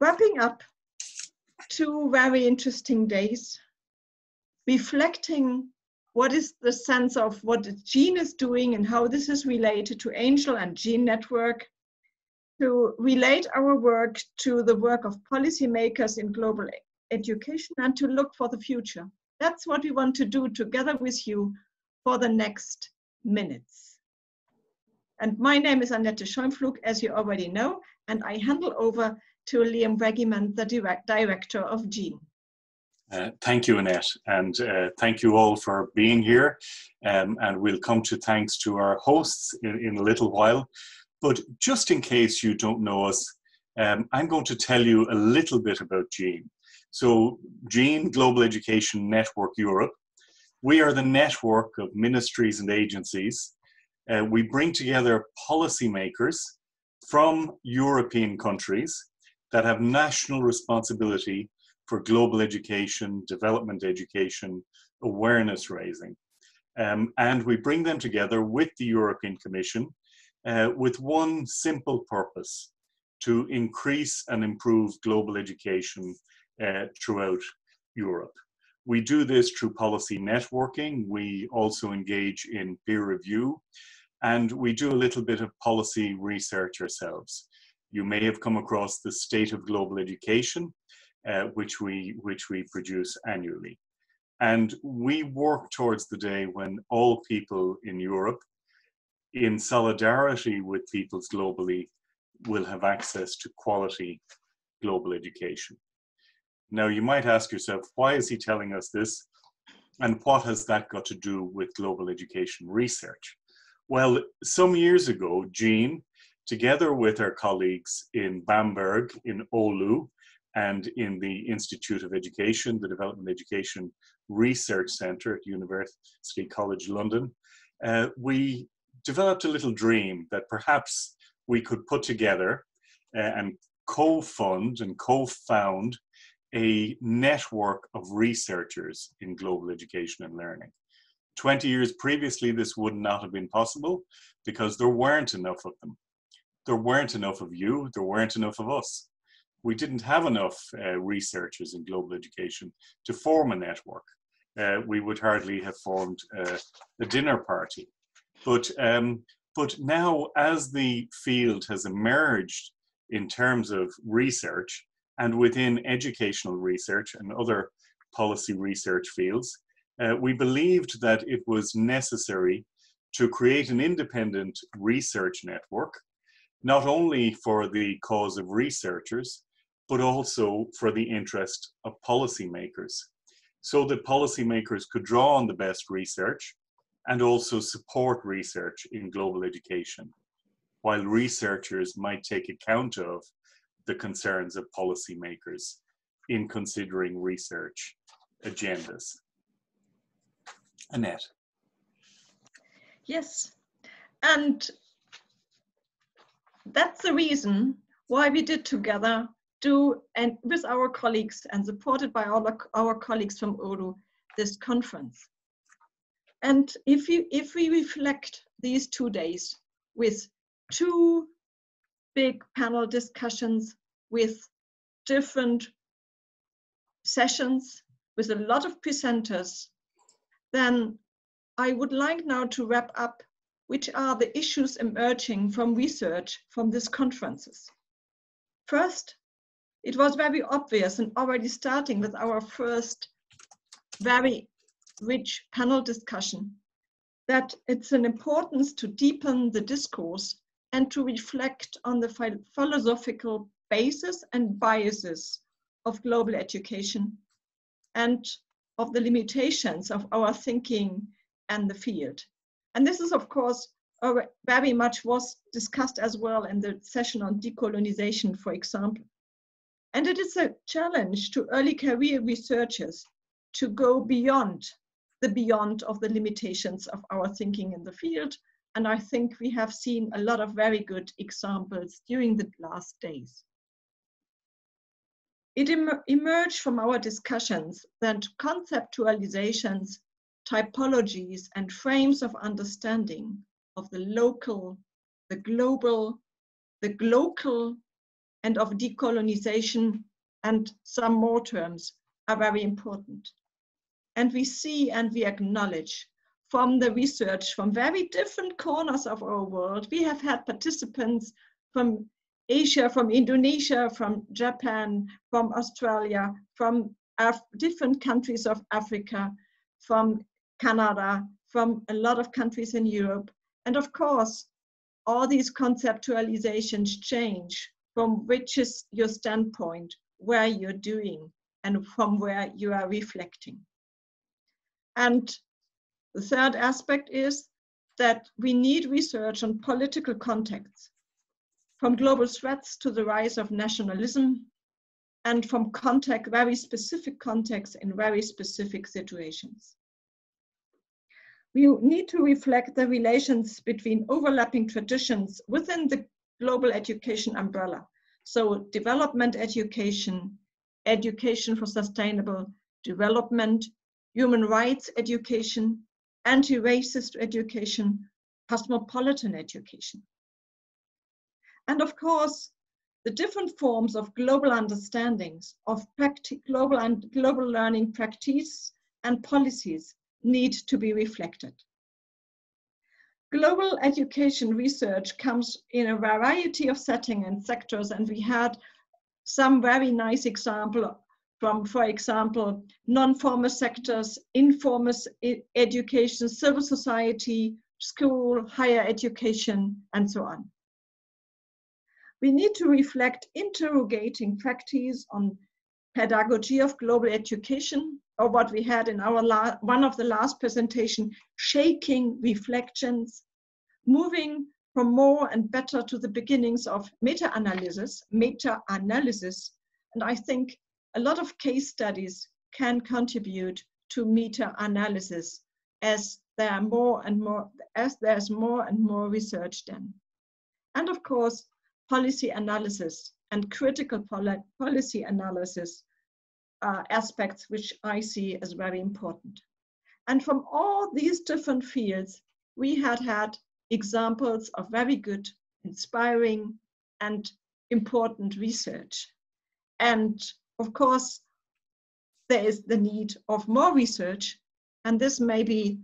Wrapping up 2 very interesting days, reflecting what is the sense of what GENE is doing and how this is related to Angel and GENE Network, to relate our work to the work of policymakers in global education and to look for the future. That's what we want to do together with you for the next minutes. And my name is Annette Scheunpflug, as you already know, and I handle over to Liam Wegimont, the director of GENE. Thank you, Annette, and thank you all for being here. And we'll come to thanks to our hosts in a little while. But just in case you don't know us, I'm going to tell you a little bit about GENE. So GENE, Global Education Network Europe, we are the network of ministries and agencies. We bring together policymakers from European countries that have national responsibility for global education, development education, awareness raising. And we bring them together with the European Commission with one simple purpose: to increase and improve global education throughout Europe. We do this through policy networking. We also engage in peer review, and we do a little bit of policy research ourselves. You may have come across the State of Global Education, which we produce annually. And we work towards the day when all people in Europe, in solidarity with peoples globally, will have access to quality global education. Now, you might ask yourself, why is he telling us this? And what has that got to do with global education research? Well, some years ago, GENE, together with our colleagues in Bamberg, in Oulu, and in the Institute of Education, the Development Education Research Centre at University College London, we developed a little dream that perhaps we could put together and co-fund and co-found a network of researchers in global education and learning. 20 years previously, this would not have been possible because there weren't enough of them. There weren't enough of you, there weren't enough of us. We didn't have enough researchers in global education to form a network. We would hardly have formed a dinner party. But now, as the field has emerged in terms of research and within educational research and other policy research fields, we believed that it was necessary to create an independent research network, not only for the cause of researchers, but also for the interest of policymakers, so that policymakers could draw on the best research and also support research in global education, while researchers might take account of the concerns of policymakers in considering research agendas. Annette. Yes, and that's the reason why we did together and with our colleagues and supported by our colleagues from Oulu this conference. And if we reflect these 2 days with 2 big panel discussions, with different sessions, with a lot of presenters, then I would like now to wrap up which are the issues emerging from research from these conferences. First, it was very obvious, and already starting with our first very rich panel discussion, that it's an importance to deepen the discourse and to reflect on the philosophical basis and biases of global education and of the limitations of our thinking and the field. And this is, of course, very much was discussed as well in the session on decolonization, for example. And it is a challenge to early career researchers to go beyond the beyond of the limitations of our thinking in the field. And I think we have seen a lot of very good examples during the last days. It emerged from our discussions that conceptualizations, typologies, and frames of understanding of the local, the global, and of decolonization, and some more terms are very important. And we see and we acknowledge from the research from very different corners of our world. We have had participants from Asia, from Indonesia, from Japan, from Australia, from different countries of Africa, from Canada, from a lot of countries in Europe. And of course, all these conceptualizations change from which is your standpoint, where you're doing, and from where you are reflecting. And the third aspect is that we need research on political contexts, from global threats to the rise of nationalism, and from very specific contexts in very specific situations. We need to reflect the relations between overlapping traditions within the global education umbrella. So development education, education for sustainable development, human rights education, anti-racist education, cosmopolitan education. And of course, the different forms of global understandings, of global learning practice and policies need to be reflected. Global education research comes in a variety of settings and sectors, and we had some very nice examples from, for example, non-formal sectors, informal education, civil society, school, higher education, and so on. We need to reflect interrogating practice on pedagogy of global education, or what we had in our one of the last presentation, shaking reflections, moving from more and better to the beginnings of meta-analysis, And I think a lot of case studies can contribute to meta-analysis as there's more and more research done. And of course, policy analysis and critical policy analysis are aspects which I see as very important. And from all these different fields, we had examples of very good, inspiring, and important research. And of course, there is the need of more research, and this may be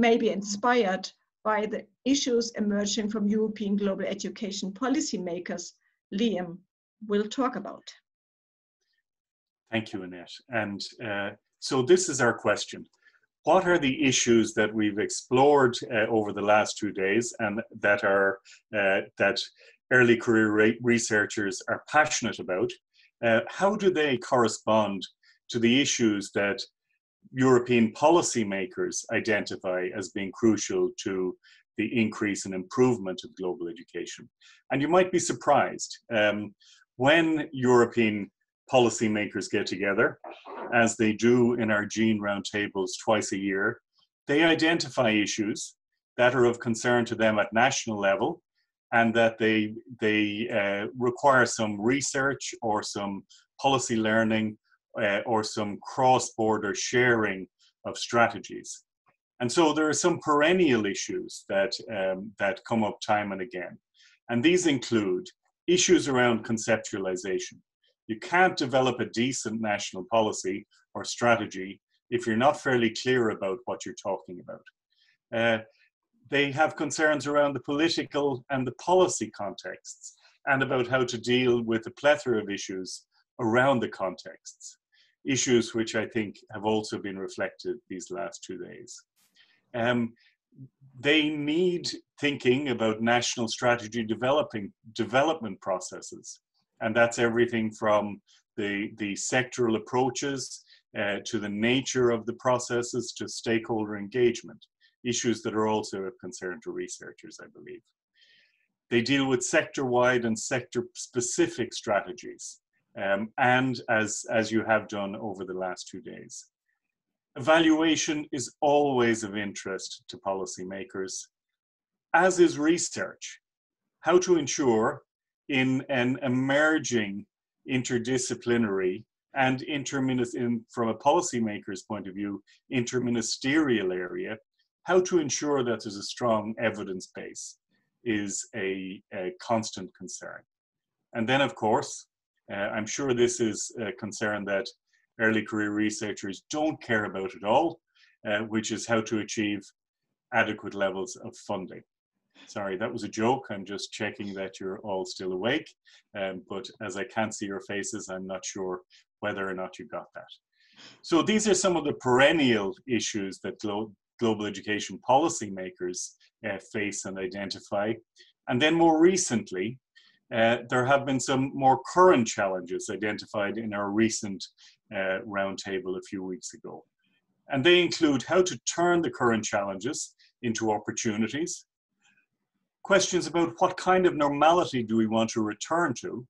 inspired by the issues emerging from European global education policymakers. Liam will talk about. Thank you, Annette. And so this is our question. What are the issues that we've explored over the last 2 days and that are that early career researchers are passionate about? How do they correspond to the issues that European policymakers identify as being crucial to the increase and improvement of global education? And you might be surprised when European policymakers get together, as they do in our GENE roundtables twice a year, they identify issues that are of concern to them at national level and that they require some research or some policy learning or some cross-border sharing of strategies. And so there are some perennial issues that, that come up time and again. And these include issues around conceptualization. You can't develop a decent national policy or strategy if you're not fairly clear about what you're talking about. They have concerns around the political and the policy contexts and about how to deal with a plethora of issues around the contexts. Issues which I think have also been reflected these last 2 days. They need thinking about national strategy development processes, and that's everything from the sectoral approaches to the nature of the processes to stakeholder engagement, issues that are also of concern to researchers, I believe. They deal with sector-wide and sector-specific strategies. And as you have done over the last 2 days. Evaluation is always of interest to policymakers, as is research. How to ensure in an emerging interdisciplinary and from a policymaker's point of view, interministerial area, how to ensure that there's a strong evidence base is a constant concern. And then, of course, I'm sure this is a concern that early career researchers don't care about at all, which is how to achieve adequate levels of funding. Sorry, that was a joke. I'm just checking that you're all still awake. But as I can't see your faces, I'm not sure whether or not you got that. So these are some of the perennial issues that global education policymakers face and identify. And then more recently, there have been some more current challenges identified in our recent roundtable a few weeks ago. And they include how to turn the current challenges into opportunities, questions about what kind of normality do we want to return to,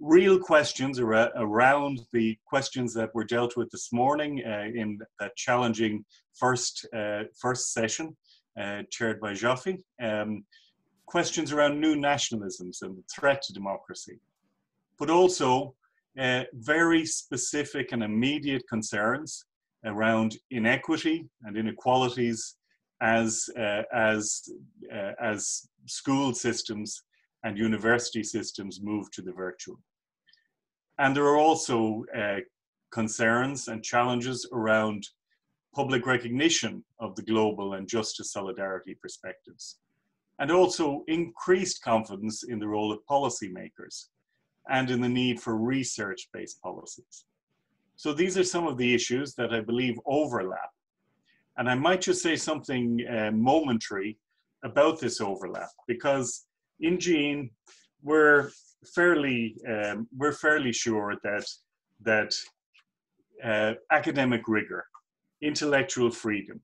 real questions around the questions that were dealt with this morning in that challenging first session chaired by Joffe, questions around new nationalisms and the threat to democracy, but also very specific and immediate concerns around inequity and inequalities as school systems and university systems move to the virtual. And there are also concerns and challenges around public recognition of the global and justice solidarity perspectives, and also increased confidence in the role of policymakers and in the need for research-based policies. So these are some of the issues that I believe overlap. And I might just say something momentary about this overlap, because in GENE, we're fairly sure that academic rigor, intellectual freedom,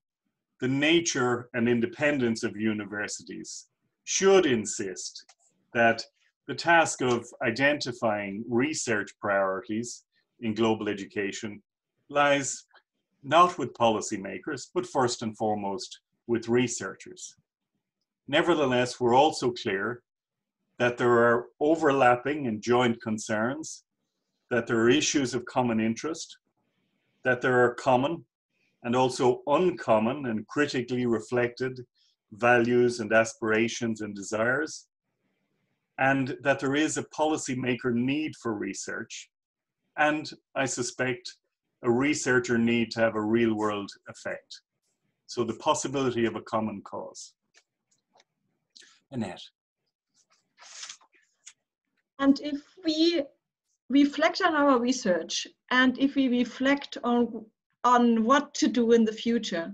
the nature and independence of universities should insist that the task of identifying research priorities in global education lies not with policymakers, but first and foremost with researchers. Nevertheless, we're also clear that there are overlapping and joint concerns, that there are issues of common interest, that there are common and also uncommon and critically reflected values and aspirations and desires, and that there is a policymaker need for research, and I suspect a researcher need to have a real-world effect. So the possibility of a common cause. Annette. And if we reflect on our research, and if we reflect on what to do in the future,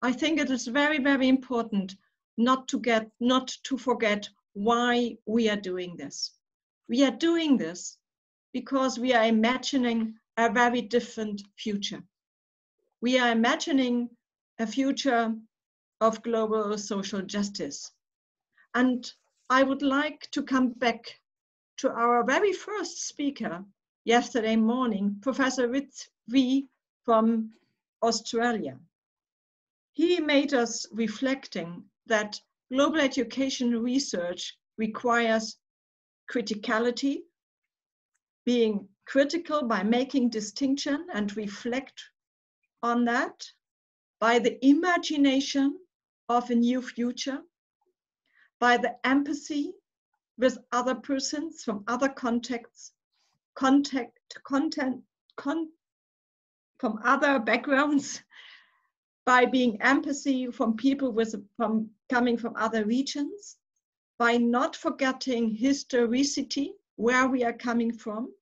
I think it is very, very important not to forget why we are doing this. We are doing this because we are imagining a very different future. We are imagining a future of global social justice. And I would like to come back to our very first speaker yesterday morning, Professor Ritz V from Australia. He made us reflecting that global education research requires criticality, being critical by making distinction and reflect on that, by the imagination of a new future, by the empathy with other persons from other contexts, from other backgrounds, by being empathy from people coming from other regions, by not forgetting historicity, where we are coming from,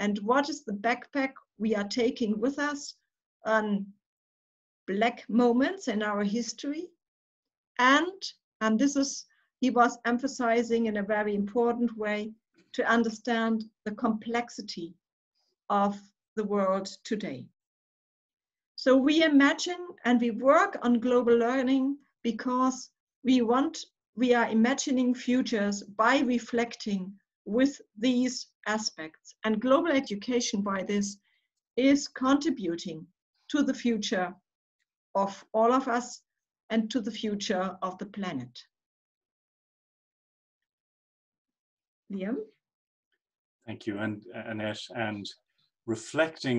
and what is the backpack we are taking with us on black moments in our history, and this is, he was emphasizing in a very important way, to understand the complexity of the world today. So we imagine and we work on global learning because we are imagining futures by reflecting with these aspects. And global education by this is contributing to the future of all of us and to the future of the planet. Liam? Thank you, and Annette. And reflecting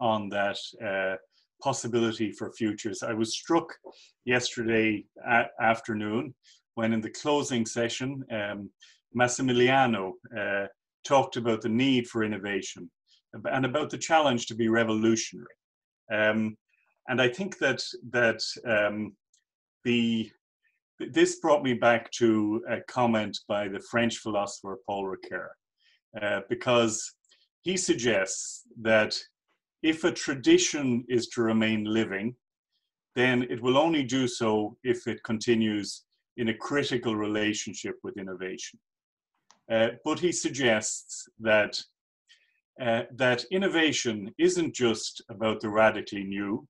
on that possibility for futures. I was struck yesterday afternoon when in the closing session, Massimiliano talked about the need for innovation and about the challenge to be revolutionary. And I think that, this brought me back to a comment by the French philosopher Paul Ricoeur, because he suggests that if a tradition is to remain living, then it will only do so if it continues in a critical relationship with innovation. But he suggests that, that innovation isn't just about the radically new,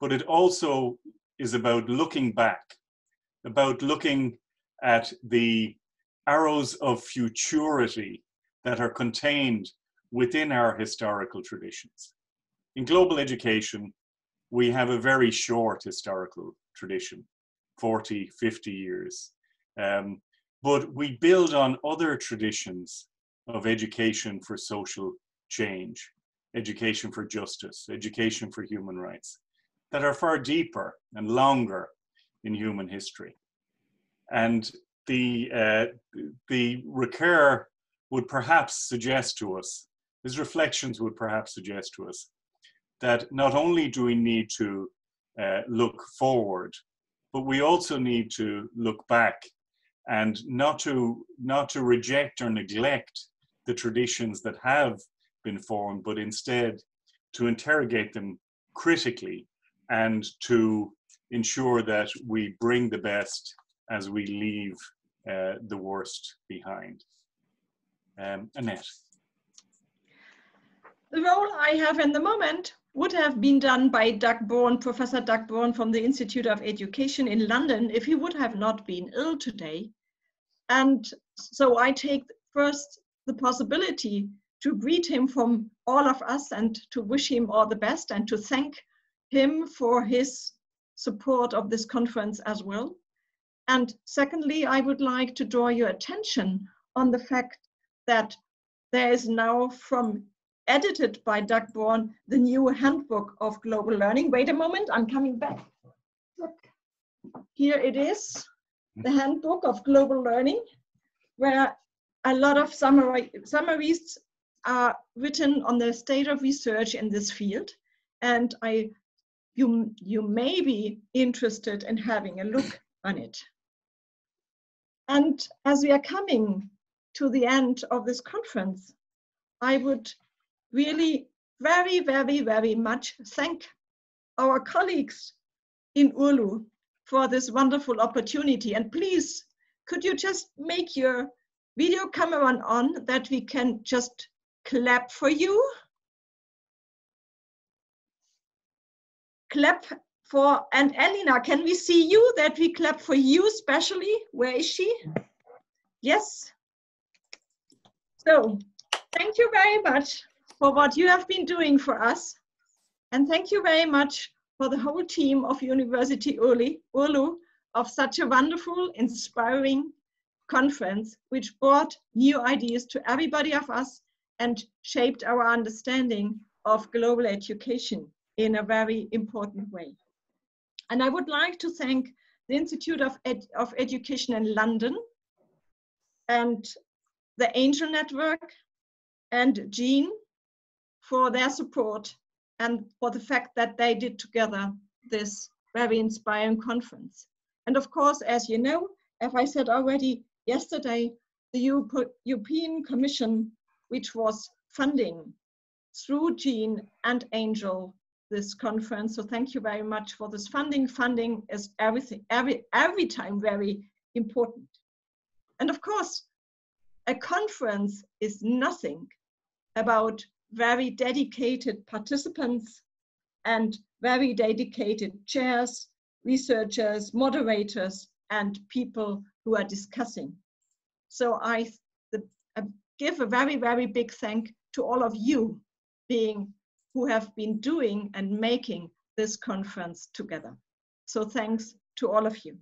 but it also is about looking back, about looking at the arrows of futurity that are contained within our historical traditions. In global education, we have a very short historical tradition, 40, 50 years. But we build on other traditions of education for social change, education for justice, education for human rights, that are far deeper and longer in human history. And the Ricoeur would perhaps suggest to us, his reflections would perhaps suggest to us, that not only do we need to look forward, but we also need to look back and not to reject or neglect the traditions that have been formed, but instead to interrogate them critically and to ensure that we bring the best as we leave the worst behind. Annette. The role I have in the moment would have been done by Doug Bourne, Professor Doug Bourne from the Institute of Education in London, if he would have not been ill today. And so I take first the possibility to greet him from all of us and to wish him all the best and to thank him for his support of this conference as well. And secondly, I would like to draw your attention on the fact that there is now from, edited by Doug Bourne, the new handbook of global learning. Wait a moment, I'm coming back. Look, here it is, the handbook of global learning, where a lot of summaries are written on the state of research in this field. And you may be interested in having a look on it. And as we are coming to the end of this conference, I would really very, very, very much thank our colleagues in Oulu for this wonderful opportunity. And please, could you just make your video camera on that we can just clap for you? Clap for, and Elena, can we see you, that we clap for you especially? Where is she? Yes. So thank you very much for what you have been doing for us. And thank you very much for the whole team of University Oulu of such a wonderful, inspiring conference, which brought new ideas to everybody of us and shaped our understanding of global education in a very important way. And I would like to thank the Institute of Education in London and the Angel Network and GENE for their support and for the fact that they did together this very inspiring conference. And of course, as you know, as I said already yesterday, the European Commission, which was funding through GENE and Angel this conference. So thank you very much for this funding. Funding is everything, every time very important. And of course, a conference is nothing about very dedicated participants and very dedicated chairs, researchers, moderators, and people who are discussing. So I give a very, very big thank to all of you who have been doing and making this conference together. So thanks to all of you.